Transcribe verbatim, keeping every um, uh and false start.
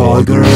Tiger.